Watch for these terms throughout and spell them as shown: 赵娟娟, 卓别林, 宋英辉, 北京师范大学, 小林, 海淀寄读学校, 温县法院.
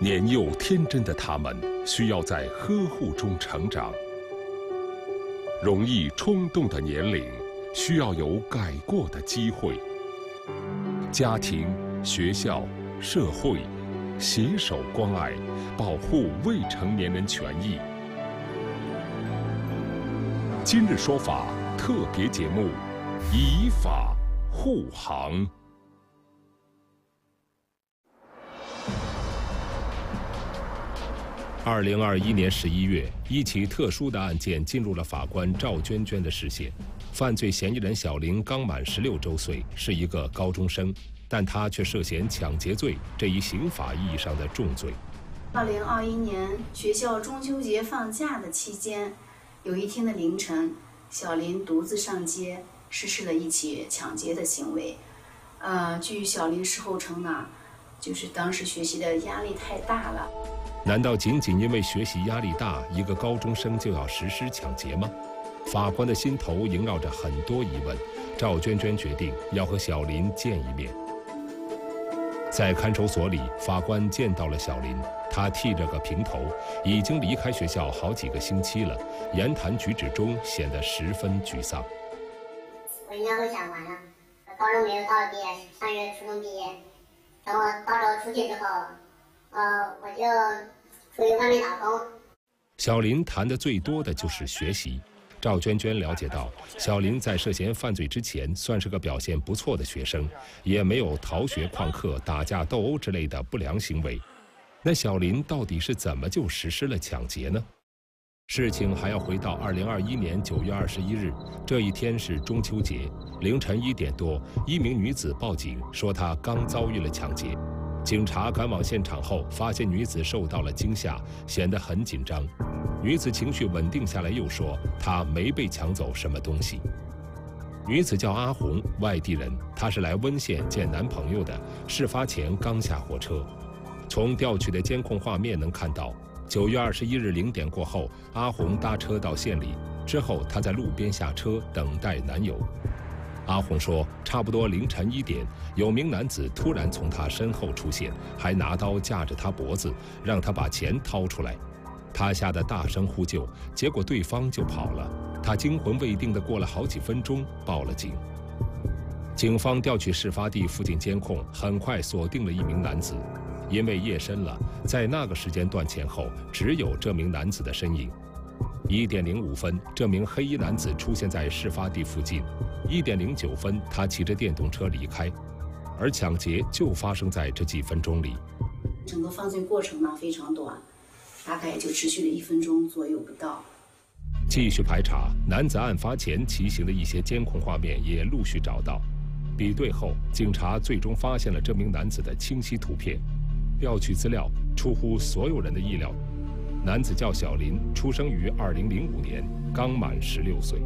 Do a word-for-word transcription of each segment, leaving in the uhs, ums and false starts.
年幼天真的他们需要在呵护中成长，容易冲动的年龄需要有改过的机会。家庭、学校、社会携手关爱，保护未成年人权益。今日说法特别节目，以法护航。 二零二一年十一月，一起特殊的案件进入了法官赵娟娟的视线。犯罪嫌疑人小林刚满十六周岁，是一个高中生，但他却涉嫌抢劫罪这一刑法意义上的重罪。二零二一年学校中秋节放假的期间，有一天的凌晨，小林独自上街实施了一起抢劫的行为。呃，据小林事后称呢，就是当时学习的压力太大了。 难道仅仅因为学习压力大，一个高中生就要实施抢劫吗？法官的心头萦绕着很多疑问。赵娟娟决定要和小林见一面。在看守所里，法官见到了小林，他剃着个平头，已经离开学校好几个星期了，言谈举止中显得十分沮丧。人家都想完了，高中没有到毕业，上月初中毕业，等我到时候出去之后。 呃，我就出去外面打工。小林谈的最多的就是学习。赵娟娟了解到，小林在涉嫌犯罪之前，算是个表现不错的学生，也没有逃学、旷课、打架斗殴之类的不良行为。那小林到底是怎么就实施了抢劫呢？事情还要回到二零二一年九月二十一日，这一天是中秋节，凌晨一点多，一名女子报警说她刚遭遇了抢劫。 警察赶往现场后，发现女子受到了惊吓，显得很紧张。女子情绪稳定下来，又说她没被抢走什么东西。女子叫阿红，外地人，她是来温县见男朋友的。事发前刚下火车。从调取的监控画面能看到， 九月二十一日零点过后，阿红搭车到县里，之后她在路边下车等待男友。 阿红说，差不多凌晨一点，有名男子突然从她身后出现，还拿刀架着她脖子，让她把钱掏出来。她吓得大声呼救，结果对方就跑了。她惊魂未定的过了好几分钟，报了警。警方调取事发地附近监控，很快锁定了一名男子。因为夜深了，在那个时间段前后，只有这名男子的身影。 一点零五分，这名黑衣男子出现在事发地附近。一点零九分，他骑着电动车离开。而抢劫就发生在这几分钟里。整个犯罪过程呢非常短，大概也就持续了一分钟左右不到。继续排查，男子案发前骑行的一些监控画面也陆续找到。比对后，警察最终发现了这名男子的清晰图片。调取资料出乎所有人的意料。 男子叫小林，出生于二零零五年，刚满十六岁。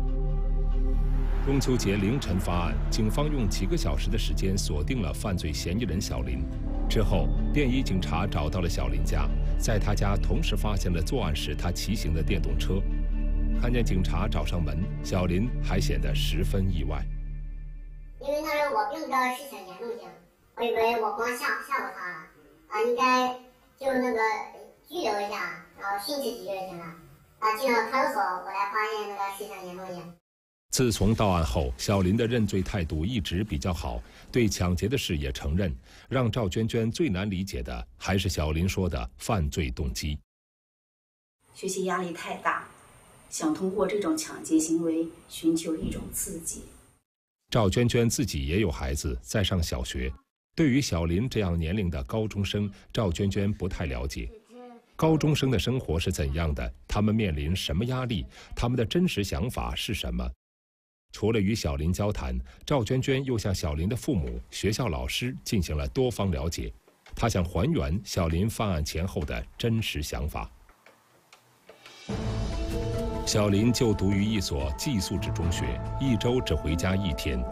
中秋节凌晨发案，警方用几个小时的时间锁定了犯罪嫌疑人小林。之后，便衣警察找到了小林家，在他家同时发现了作案时他骑行的电动车。看见警察找上门，小林还显得十分意外。因为那时候我并不知道是抢劫弄行，我以为我光吓吓唬他了，啊，应该就是那个拘留一下。 然后迅速就行了。啊，进了看守所，我才发现那个是抢劫梦魇。自从到案后，小林的认罪态度一直比较好，对抢劫的事也承认。让赵娟娟最难理解的还是小林说的犯罪动机。学习压力太大，想通过这种抢劫行为寻求一种刺激。赵娟娟自己也有孩子在上小学，对于小林这样年龄的高中生，赵娟娟不太了解。 高中生的生活是怎样的？他们面临什么压力？他们的真实想法是什么？除了与小林交谈，赵娟娟又向小林的父母、学校老师进行了多方了解。她想还原小林犯案前后的真实想法。小林就读于一所寄宿制中学，一周只回家一天。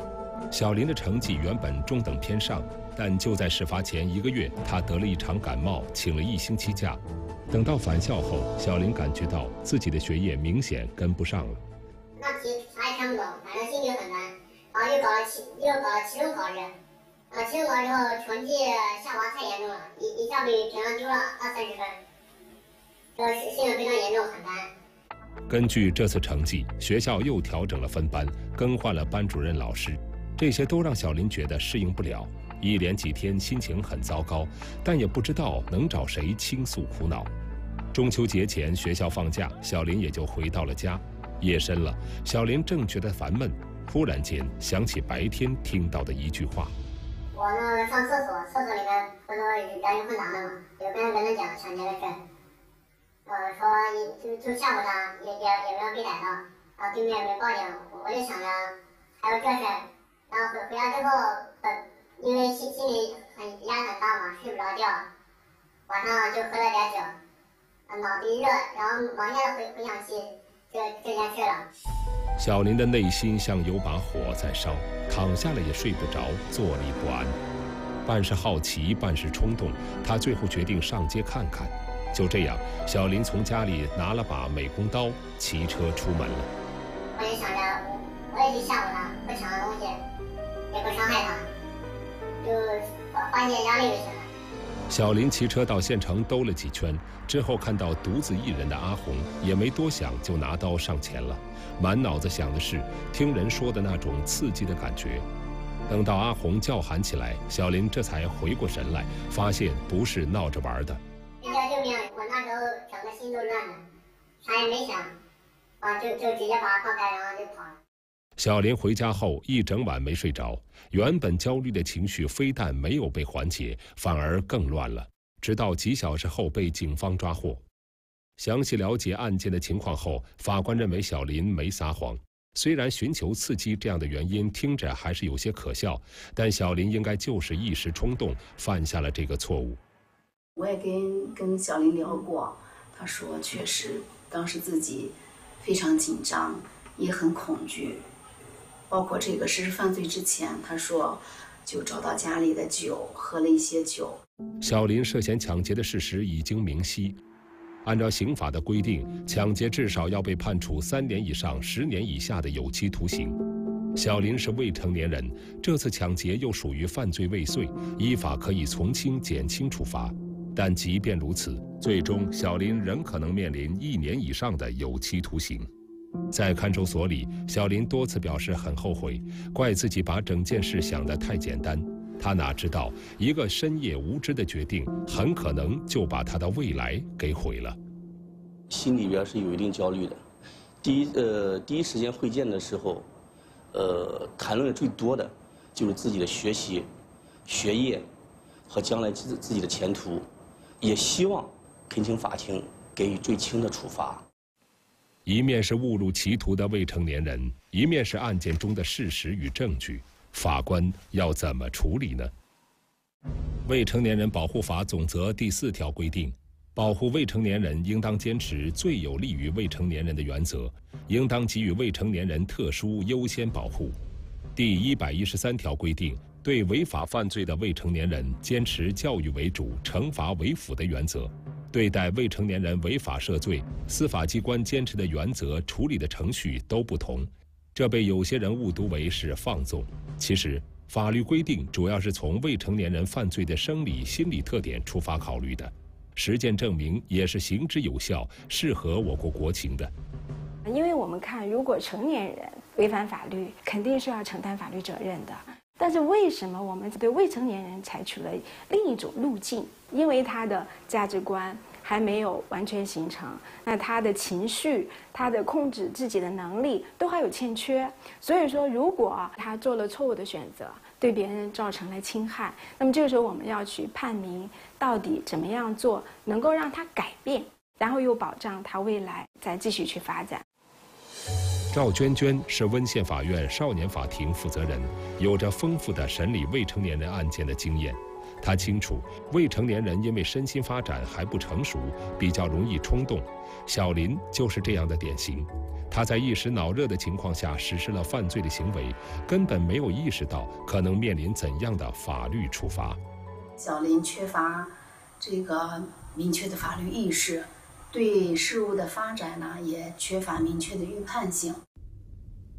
小林的成绩原本中等偏上，但就在事发前一个月，他得了一场感冒，请了一星期假。 等到返校后，小林感觉到自己的学业明显跟不上了。那题啥也看不懂，反正心里很难，然后又搞了期又搞了期中考试，呃，新中国之后成绩下滑太严重了，一一下比平常丢了二三十分，这个是非常严重的惨淡。 根据这次成绩，学校又调整了分班，更换了班主任老师，这些都让小林觉得适应不了，一连几天心情很糟糕，但也不知道能找谁倾诉苦恼。中秋节前学校放假，小林也就回到了家。夜深了，小林正觉得烦闷，突然间想起白天听到的一句话：“我呢上厕所，厕所里面不是男女混杂的嘛，有个人跟他讲抢劫的事。” 呃，说就就吓唬他，也也也没有被逮到，然后对面也没报警，我就想着还有这事，然后回回家之后，呃，因为心心里很压力很大嘛，睡不着觉，晚上就喝了点酒，呃，脑子一热，然后忙下来回回想起这这件事了。小林的内心像有把火在烧，躺下来也睡不着，坐立不安，半是好奇，半是冲动，他最后决定上街看看。 就这样，小林从家里拿了把美工刀，骑车出门了。我也想着，我也去吓唬他，不抢他东西，也不伤害他，就缓解压力就行了。小林骑车到县城兜了几圈之后，看到独自一人的阿红，也没多想，就拿刀上前了。满脑子想的是听人说的那种刺激的感觉。等到阿红叫喊起来，小林这才回过神来，发现不是闹着玩的。 我那时候整个心都乱了，啥也没想，啊，就就直接把他放开，然后就跑了。小林回家后一整晚没睡着，原本焦虑的情绪非但没有被缓解，反而更乱了。直到几小时后被警方抓获。详细了解案件的情况后，法官认为小林没撒谎。虽然寻求刺激这样的原因听着还是有些可笑，但小林应该就是一时冲动犯下了这个错误。 我也跟跟小林聊过，他说确实当时自己非常紧张，也很恐惧，包括这个实施犯罪之前，他说就找到家里的酒，喝了一些酒。小林涉嫌抢劫的事实已经明晰，按照刑法的规定，抢劫至少要被判处三年以上十年以下的有期徒刑。小林是未成年人，这次抢劫又属于犯罪未遂，依法可以从轻减轻处罚。 但即便如此，最终小林仍可能面临一年以上的有期徒刑。在看守所里，小林多次表示很后悔，怪自己把整件事想得太简单。他哪知道，一个深夜无知的决定，很可能就把他的未来给毁了。心里边是有一定焦虑的。第一，呃，第一时间会见的时候，呃，谈论的最多的就是自己的学习、学业和将来自自己的前途。 也希望恳请法庭给予最轻的处罚。一面是误入歧途的未成年人，一面是案件中的事实与证据，法官要怎么处理呢？《未成年人保护法》总则第四条规定，保护未成年人应当坚持最有利于未成年人的原则，应当给予未成年人特殊优先保护。第一百一十三条规定。 对违法犯罪的未成年人，坚持教育为主、惩罚为辅的原则；对待未成年人违法涉罪，司法机关坚持的原则、处理的程序都不同，这被有些人误读为是放纵。其实，法律规定主要是从未成年人犯罪的生理、心理特点出发考虑的，实践证明也是行之有效、适合我国国情的。因为我们看，如果成年人违反法律，肯定是要承担法律责任的。 但是为什么我们对未成年人采取了另一种路径？因为他的价值观还没有完全形成，那他的情绪、他的控制自己的能力都还有欠缺。所以说，如果他做了错误的选择，对别人造成了侵害，那么这个时候我们要去判明到底怎么样做能够让他改变，然后又保障他未来再继续去发展。 赵娟娟是温县法院少年法庭负责人，有着丰富的审理未成年人案件的经验。她清楚，未成年人因为身心发展还不成熟，比较容易冲动。小林就是这样的典型。他在一时脑热的情况下实施了犯罪的行为，根本没有意识到可能面临怎样的法律处罚。小林缺乏这个明确的法律意识。 对事物的发展呢，也缺乏明确的预判性。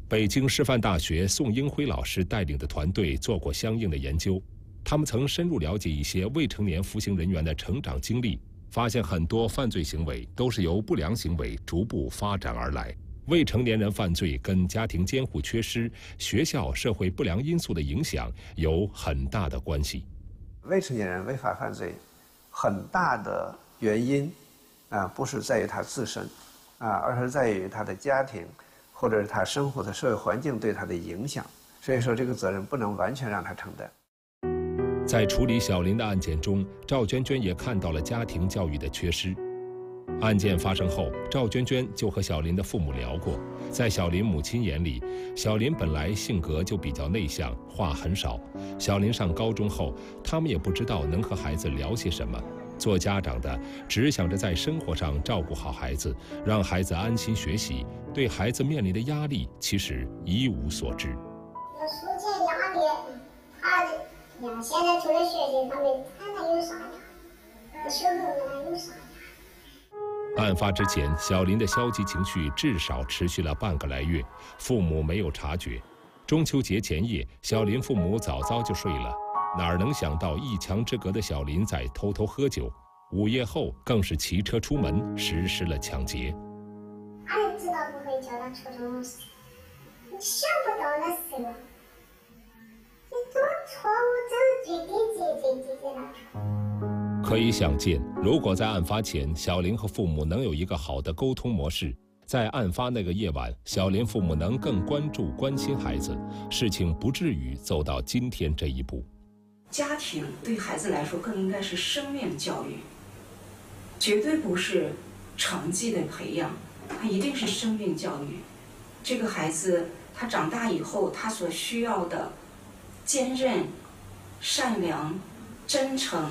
北京师范大学宋英辉老师带领的团队做过相应的研究，他们曾深入了解一些未成年服刑人员的成长经历，发现很多犯罪行为都是由不良行为逐步发展而来。未成年人犯罪跟家庭监护缺失、学校、社会不良因素的影响有很大的关系。未成年人违法犯罪，很大的原因啊，不是在于他自身啊，而是在于他的家庭或者是他生活的社会环境对他的影响。所以说，这个责任不能完全让他承担。 在处理小林的案件中，赵娟娟也看到了家庭教育的缺失。案件发生后，赵娟娟就和小林的父母聊过。在小林母亲眼里，小林本来性格就比较内向，话很少。小林上高中后，他们也不知道能和孩子聊些什么。做家长的只想着在生活上照顾好孩子，让孩子安心学习，对孩子面临的压力其实一无所知。有时间压力，他。 呀，现在除了学习，他们看他有啥呀？你说我有啥呀？案发之前，小林的消极情绪至少持续了半个来月，父母没有察觉。中秋节前夜，小林父母早早就睡了，哪能想到一墙之隔的小林在偷偷喝酒？午夜后更是骑车出门，实施了抢劫。俺知道不会叫他出什么事，你想不到那事了。 可以想见，如果在案发前，小林和父母能有一个好的沟通模式，在案发那个夜晚，小林父母能更关注、关心孩子，事情不至于走到今天这一步。家庭对孩子来说，更应该是生命教育，绝对不是成绩的培养，它一定是生命教育。这个孩子他长大以后，他所需要的。 坚韧、善良、真诚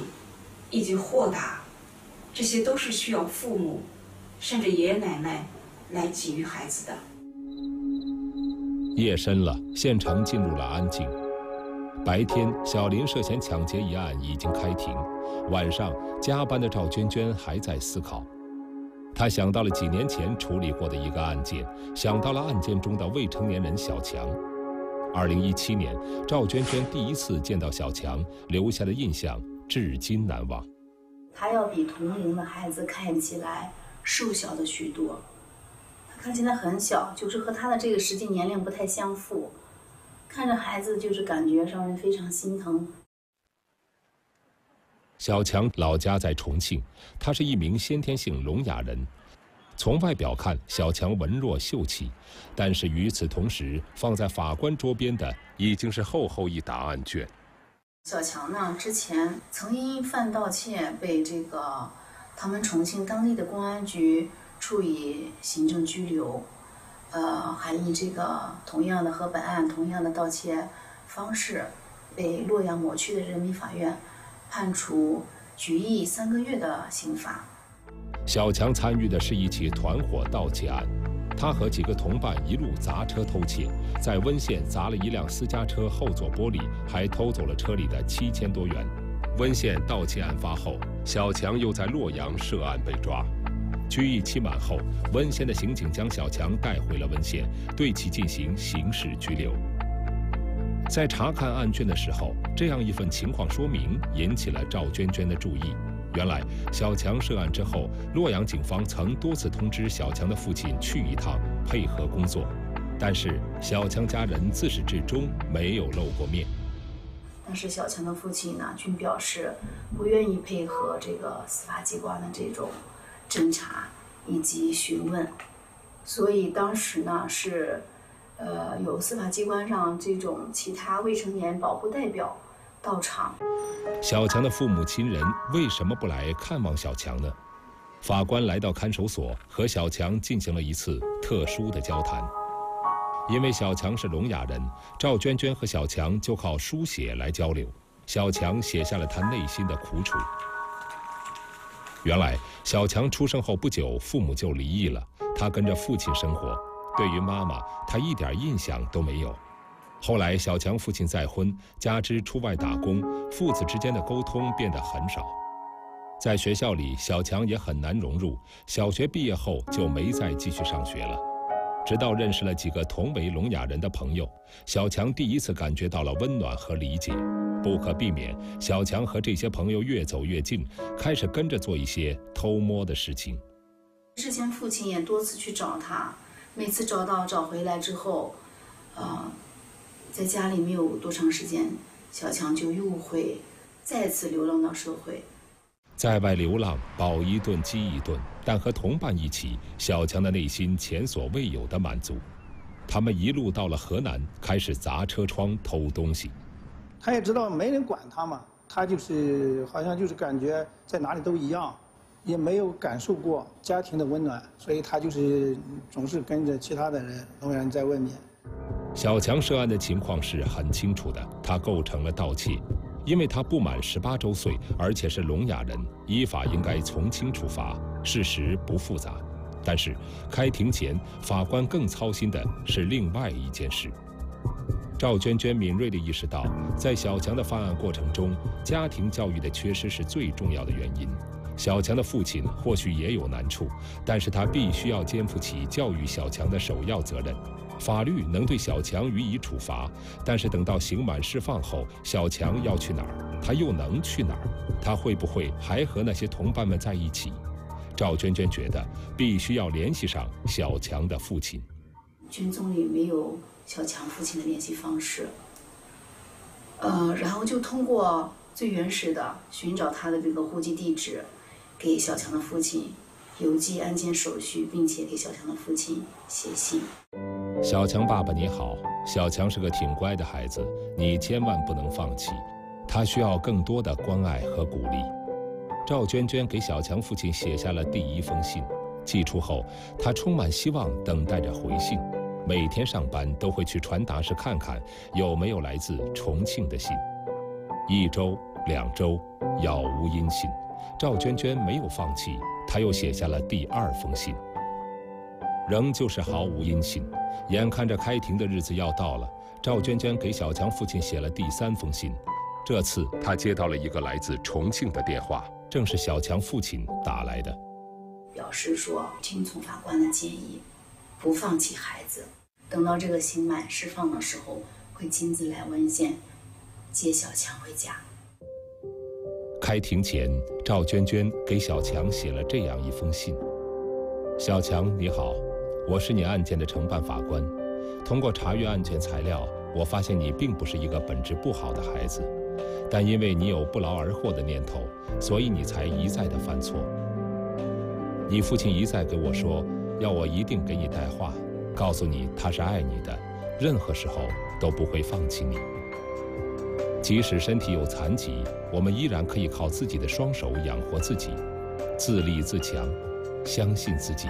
以及豁达，这些都是需要父母甚至爷爷奶奶来给予孩子的。夜深了，现场进入了安静。白天，小林涉嫌抢劫一案已经开庭，晚上加班的赵娟娟还在思考。 他想到了几年前处理过的一个案件，想到了案件中的未成年人小强。 二零一七年，赵娟娟第一次见到小强，留下的印象至今难忘。他要比同龄的孩子看起来瘦小的许多，他看起来很小，就是和他的这个实际年龄不太相符。看着孩子，就是感觉让人非常心疼。小强老家在重庆，他是一名先天性聋哑人。 从外表看，小强文弱秀气，但是与此同时，放在法官桌边的已经是厚厚一沓案卷。小强呢，之前曾因犯盗窃被这个他们重庆当地的公安局处以行政拘留，呃，还以这个同样的和本案同样的盗窃方式，被洛阳某区的人民法院判处拘役三个月的刑罚。 小强参与的是一起团伙盗窃案，他和几个同伴一路砸车偷窃，在温县砸了一辆私家车后座玻璃，还偷走了车里的七千多元。温县盗窃案发后，小强又在洛阳涉案被抓，拘役期满后，温县的刑警将小强带回了温县，对其进行刑事拘留。在查看案卷的时候，这样一份情况说明引起了赵娟娟的注意。 原来，小强涉案之后，洛阳警方曾多次通知小强的父亲去一趟配合工作，但是小强家人自始至终没有露过面。但是小强的父亲呢，均表示不愿意配合这个司法机关的这种侦查以及询问，所以当时呢是，呃，有司法机关上这种其他未成年保护代表。 到场，小强的父母亲人为什么不来看望小强呢？法官来到看守所，和小强进行了一次特殊的交谈。因为小强是聋哑人，赵娟娟和小强就靠书写来交流。小强写下了他内心的苦楚。原来，小强出生后不久，父母就离异了，他跟着父亲生活。对于妈妈，他一点印象都没有。 后来，小强父亲再婚，加之出外打工，父子之间的沟通变得很少。在学校里，小强也很难融入。小学毕业后就没再继续上学了，直到认识了几个同为聋哑人的朋友，小强第一次感觉到了温暖和理解。不可避免，小强和这些朋友越走越近，开始跟着做一些偷摸的事情。之前父亲也多次去找他，每次找到找回来之后，呃，在家里没有多长时间，小强就又会再次流浪到社会。在外流浪，饱一顿饥一顿，但和同伴一起，小强的内心前所未有的满足。他们一路到了河南，开始砸车窗偷东西。他也知道没人管他嘛，他就是好像就是感觉在哪里都一样，也没有感受过家庭的温暖，所以他就是总是跟着其他的人仍然在外面。小强涉案的情况是很清楚的，他构成了盗窃，因为他不满十八周岁，而且是聋哑人，依法应该从轻处罚，事实不复杂。但是开庭前，法官更操心的是另外一件事。赵娟娟敏锐地意识到，在小强的犯案过程中，家庭教育的缺失是最重要的原因。小强的父亲或许也有难处，但是他必须要肩负起教育小强的首要责任。法律能对小强予以处罚，但是等到刑满释放后，小强要去哪儿？他又能去哪儿？他会不会还和那些同伴们在一起？赵娟娟觉得必须要联系上小强的父亲。军总里没有小强父亲的联系方式，呃，然后就通过最原始的寻找他的这个户籍地址，给小强的父亲邮寄案件手续，并且给小强的父亲写信。小强爸爸你好，小强是个挺乖的孩子，你千万不能放弃，他需要更多的关爱和鼓励。赵娟娟给小强父亲写下了第一封信，寄出后，她充满希望，等待着回信。每天上班都会去传达室看看有没有来自重庆的信。一周、两周，杳无音信。赵娟娟没有放弃，她又写下了第二封信，仍旧是毫无音信。眼看着开庭的日子要到了，赵娟娟给小强父亲写了第三封信。这次，她接到了一个来自重庆的电话。正是小强父亲打来的，表示说听从法官的建议，不放弃孩子，等到这个刑满释放的时候，会亲自来温县接小强回家。开庭前，赵娟娟给小强写了这样一封信：小强你好，我是你案件的承办法官。通过查阅案件材料，我发现你并不是一个本质不好的孩子，但因为你有不劳而获的念头，所以你才一再的犯错。你父亲一再给我说，要我一定给你带话，告诉你他是爱你的，任何时候都不会放弃你。即使身体有残疾，我们依然可以靠自己的双手养活自己，自立自强，相信自己。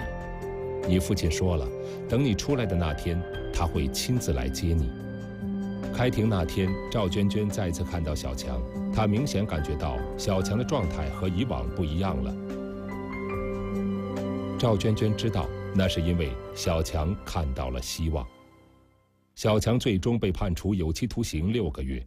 你父亲说了，等你出来的那天，他会亲自来接你。开庭那天，赵娟娟再次看到小强，她明显感觉到小强的状态和以往不一样了。赵娟娟知道，那是因为小强看到了希望。小强最终被判处有期徒刑六个月。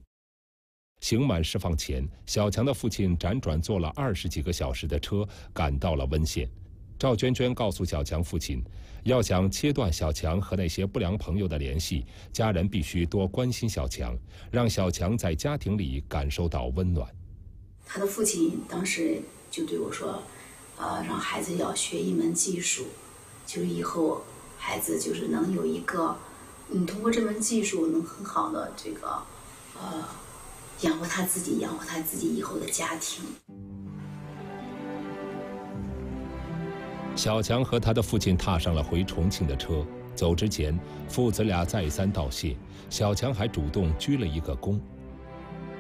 刑满释放前，小强的父亲辗转坐了二十几个小时的车，赶到了温县。赵娟娟告诉小强父亲，要想切断小强和那些不良朋友的联系，家人必须多关心小强，让小强在家庭里感受到温暖。他的父亲当时就对我说，呃，让孩子要学一门技术，就是以后孩子就是能有一个，嗯，通过这门技术能很好的这个，呃，养活他自己，养活他自己以后的家庭。小强和他的父亲踏上了回重庆的车，走之前，父子俩再三道谢，小强还主动鞠了一个躬。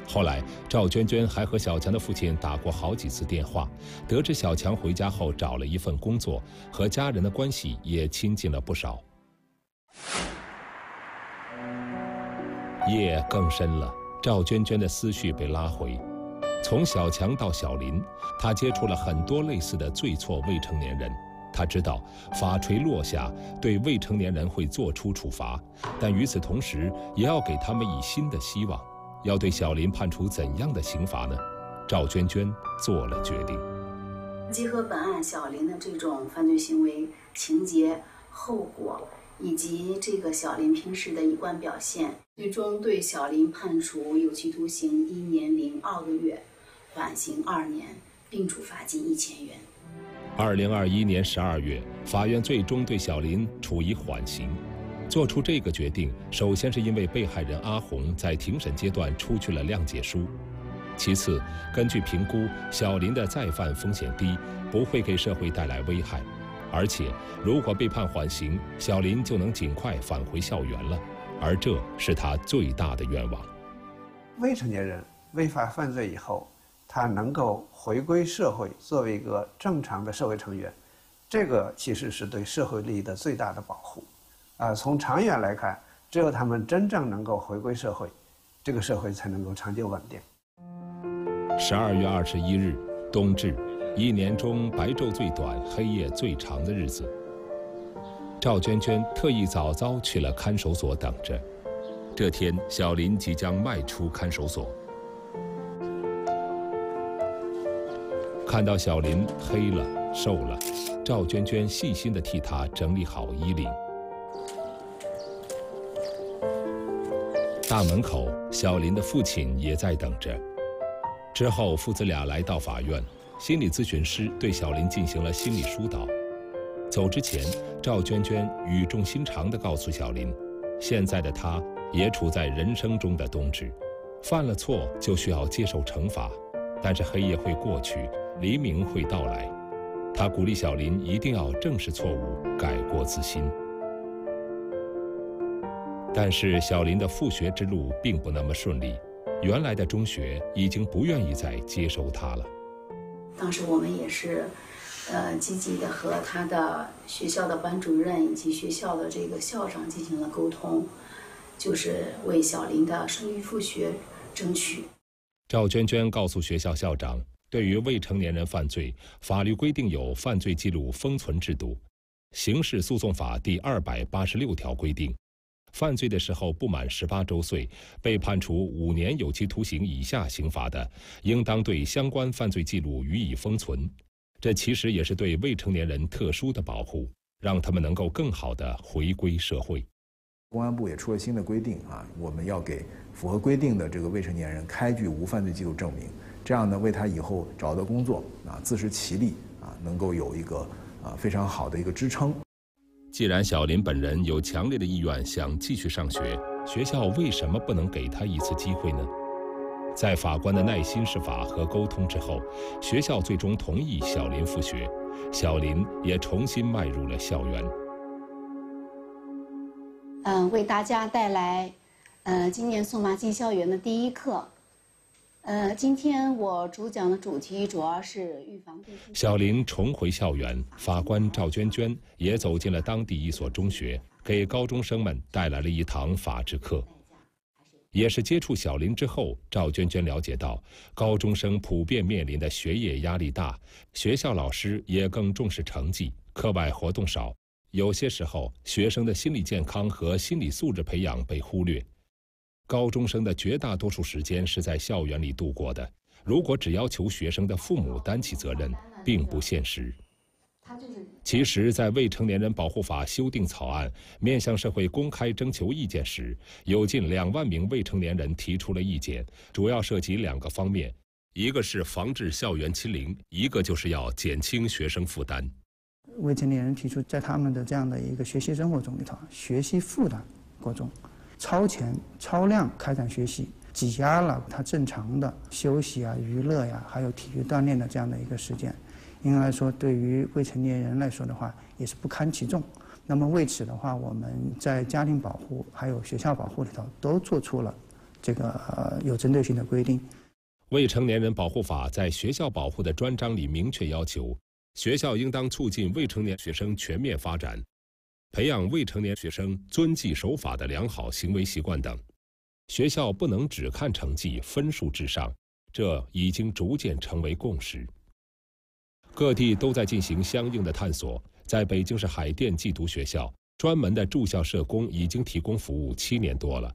后来，赵娟娟还和小强的父亲打过好几次电话，得知小强回家后找了一份工作，和家人的关系也亲近了不少。夜更深了，赵娟娟的思绪被拉回。从小强到小林，他接触了很多类似的罪错未成年人。他知道法锤落下，对未成年人会做出处罚，但与此同时，也要给他们以新的希望。要对小林判处怎样的刑罚呢？赵娟娟做了决定。结合本案小林的这种犯罪行为情节、后果，以及这个小林平时的一贯表现，最终对小林判处有期徒刑一年零二个月，缓刑二年，并处罚金一千元。二零二一年十二月，法院最终对小林处以缓刑。做出这个决定，首先是因为被害人阿红在庭审阶段出具了谅解书。 其次，根据评估，小林的再犯风险低，不会给社会带来危害，而且如果被判缓刑，小林就能尽快返回校园了，而这是他最大的愿望。未成年人违法犯罪以后，他能够回归社会，作为一个正常的社会成员，这个其实是对社会利益的最大的保护。啊、呃，从长远来看，只有他们真正能够回归社会，这个社会才能够长久稳定。 十二月二十一日，冬至，一年中白昼最短、黑夜最长的日子。赵娟娟特意早早去了看守所等着。这天，小林即将迈出看守所。看到小林黑了、瘦了，赵娟娟细心地替他整理好衣领。大门口，小林的父亲也在等着。 之后，父子俩来到法院，心理咨询师对小林进行了心理疏导。走之前，赵娟娟语重心长地告诉小林，现在的他也处在人生中的冬至，犯了错就需要接受惩罚，但是黑夜会过去，黎明会到来。他鼓励小林一定要正视错误，改过自新。但是，小林的复学之路并不那么顺利。 原来的中学已经不愿意再接收他了。当时我们也是，呃，积极的和他的学校的班主任以及学校的这个校长进行了沟通，就是为小林的升学复学争取。赵娟娟告诉学校校长，对于未成年人犯罪，法律规定有犯罪记录封存制度，《刑事诉讼法》第二百八十六条规定。 犯罪的时候不满十八周岁，被判处五年有期徒刑以下刑罚的，应当对相关犯罪记录予以封存。这其实也是对未成年人特殊的保护，让他们能够更好地回归社会。公安部也出了新的规定啊，我们要给符合规定的这个未成年人开具无犯罪记录证明，这样呢，为他以后找到工作啊，自食其力啊，能够有一个啊非常好的一个支撑。 既然小林本人有强烈的意愿想继续上学，学校为什么不能给他一次机会呢？在法官的耐心释法和沟通之后，学校最终同意小林复学，小林也重新迈入了校园。嗯，为大家带来，呃，今年宋麻进校园的第一课。 呃，今天我主讲的主题主要是预防对性。小林重回校园，法官赵娟娟也走进了当地一所中学，给高中生们带来了一堂法治课。也是接触小林之后，赵娟娟了解到，高中生普遍面临的学业压力大，学校老师也更重视成绩，课外活动少，有些时候学生的心理健康和心理素质培养被忽略。 高中生的绝大多数时间是在校园里度过的，如果只要求学生的父母担起责任，并不现实。其实，在《未成年人保护法》修订草案面向社会公开征求意见时，有近两万名未成年人提出了意见，主要涉及两个方面：一个是防治校园欺凌，一个就是要减轻学生负担。未成年人提出，在他们的这样的一个学习生活中里头，学习负担过重。 超前、超量开展学习，挤压了他正常的休息啊、娱乐呀、啊，还有体育锻炼的这样的一个时间。应该来说，对于未成年人来说的话，也是不堪其重。那么为此的话，我们在家庭保护还有学校保护里头都做出了这个、呃、有针对性的规定。《未成年人保护法》在学校保护的专章里明确要求，学校应当促进未成年学生全面发展。 培养未成年学生遵纪守法的良好行为习惯等，学校不能只看成绩，分数至上，这已经逐渐成为共识。各地都在进行相应的探索，在北京市海淀寄读学校，专门的住校社工已经提供服务七年多了。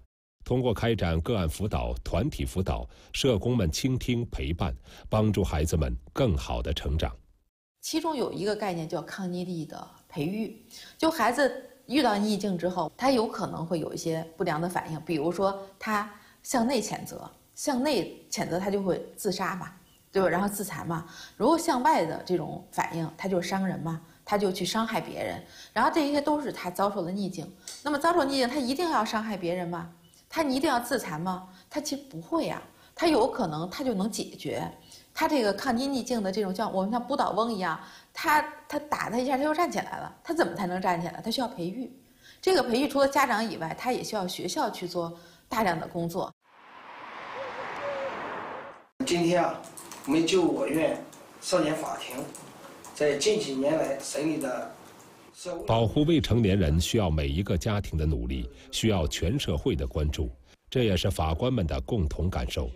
通过开展个案辅导、团体辅导，社工们倾听陪伴，帮助孩子们更好的成长。其中有一个概念叫抗逆力的培育，就孩子遇到逆境之后，他有可能会有一些不良的反应，比如说他向内谴责，向内谴责他就会自杀嘛，对吧？然后自残嘛。如果向外的这种反应，他就是伤人嘛，他就去伤害别人。然后这一些都是他遭受的逆境。那么遭受逆境，他一定要伤害别人吗？他一定要自残吗？他其实不会呀、啊。 他有可能，他就能解决，他这个抗击逆境的这种，像我们像不倒翁一样，他他打他一下，他又站起来了。他怎么才能站起来？他需要培育，这个培育除了家长以外，他也需要学校去做大量的工作。今天啊，我们就我院少年法庭，在近几年来审理的。 保护未成年人需要每一个家庭的努力，需要全社会的关注，这也是法官们的共同感受。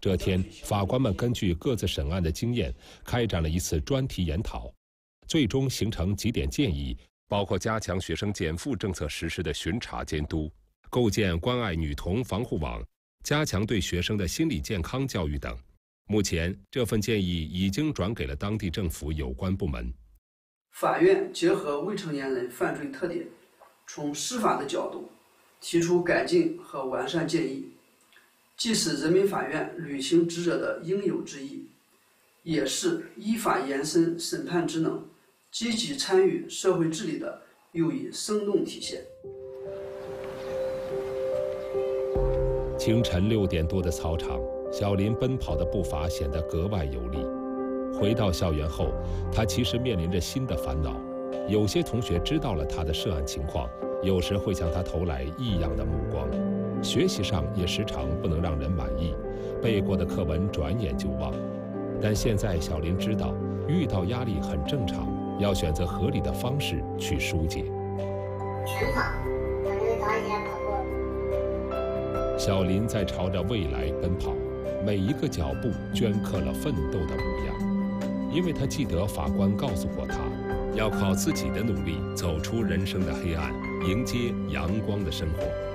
这天，法官们根据各自审案的经验，开展了一次专题研讨，最终形成几点建议，包括加强学生减负政策实施的巡查监督，构建关爱女童防护网，加强对学生的心理健康教育等。目前，这份建议已经转给了当地政府有关部门。法院结合未成年人犯罪特点，从司法的角度提出改进和完善建议。 既是人民法院履行职责的应有之义，也是依法延伸审判职能、积极参与社会治理的又一生动体现。清晨六点多的操场，小林奔跑的步伐显得格外有力。回到校园后，他其实面临着新的烦恼。有些同学知道了他的涉案情况，有时会向他投来异样的目光。 学习上也时常不能让人满意，背过的课文转眼就忘。但现在小林知道，遇到压力很正常，要选择合理的方式去疏解。晨跑，早晨早起来跑步。小林在朝着未来奔跑，每一个脚步镌刻了奋斗的模样，因为他记得法官告诉过他，要靠自己的努力走出人生的黑暗，迎接阳光的生活。